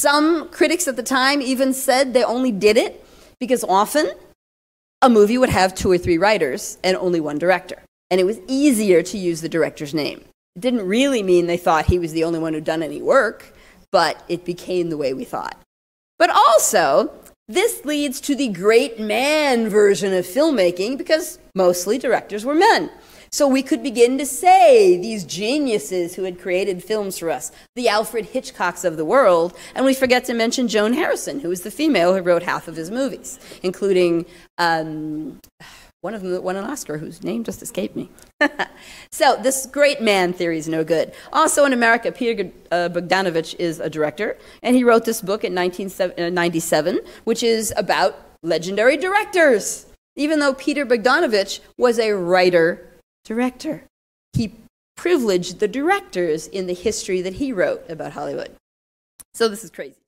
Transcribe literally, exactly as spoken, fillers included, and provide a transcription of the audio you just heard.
Some critics at the time even said they only did it because often a movie would have two or three writers and only one director, and it was easier to use the director's name. It didn't really mean they thought he was the only one who'd done any work, but it became the way we thought. But also, this leads to the great man version of filmmaking because mostly directors were men. So we could begin to say these geniuses who had created films for us, the Alfred Hitchcocks of the world, and we forget to mention Joan Harrison, who was the female who wrote half of his movies, including um, one of them that won an Oscar, whose name just escaped me. So this great man theory is no good. Also in America, Peter uh, Bogdanovich is a director, and he wrote this book in nineteen ninety-seven, which is about legendary directors, even though Peter Bogdanovich was a writer director. He privileged the directors in the history that he wrote about Hollywood. So this is crazy.